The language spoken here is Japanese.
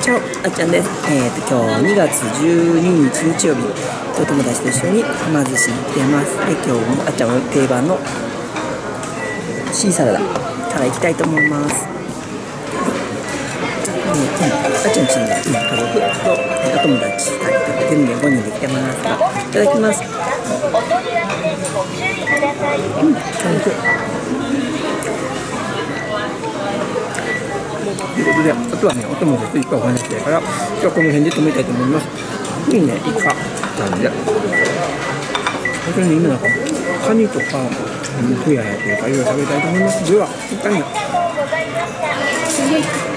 ちゃお、あっちゃんです。今日2月12日日曜日、お友達と一緒にはま寿司に行ってます。今日もあっちゃんの定番のシーサラダからいきたいと思います。あっちゃんちに家族とお友達2人と全部で5人で来てます。いただきます。ということで、あとはね、お友達と一回お話したいから、今日はこの辺で止めたいと思います。いいね、イカなんで。本当に今なんか、カニとか肉やというか、いろいろ食べたいと思います。では、いったんね。